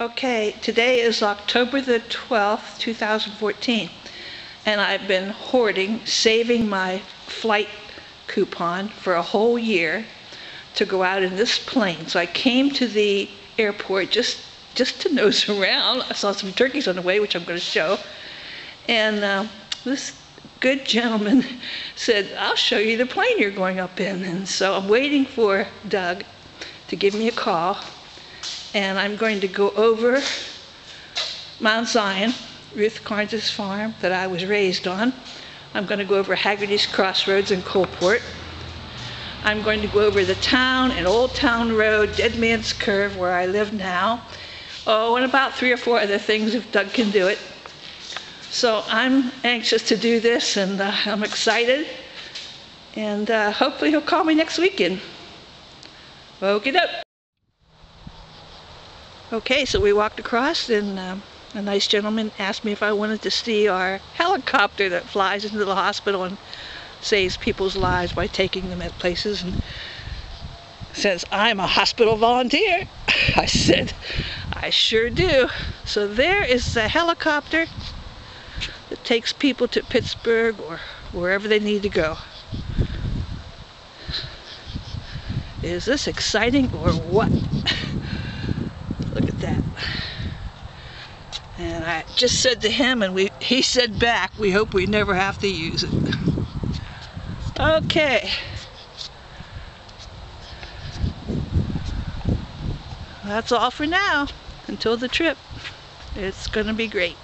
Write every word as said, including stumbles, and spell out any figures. Okay, today is October the twelfth, two thousand fourteen, and I've been hoarding, saving my flight coupon for a whole year to go out in this plane. So I came to the airport just, just to nose around. I saw some turkeys on the way, which I'm going to show, and uh, this good gentleman said, "I'll show you the plane you're going up in." And so I'm waiting for Doug to give me a call. And I'm going to go over Mount Zion, Ruth Carnes' farm that I was raised on. I'm going to go over Haggerty's Crossroads in Coalport. I'm going to go over the town and Old Town Road, Dead Man's Curve, where I live now. Oh, and about three or four other things if Doug can do it. So I'm anxious to do this, and uh, I'm excited. And uh, hopefully he'll call me next weekend. Okie doke. Okay, so we walked across, and um, a nice gentleman asked me if I wanted to see our helicopter that flies into the hospital and saves people's lives by taking them at places. And since I'm a hospital volunteer, I said, I sure do. So there is the helicopter that takes people to Pittsburgh or wherever they need to go. Is this exciting or what? Look at that. And I just said to him, and we he said back, we hope we never have to use it. Okay. That's all for now. Until the trip. It's gonna be great.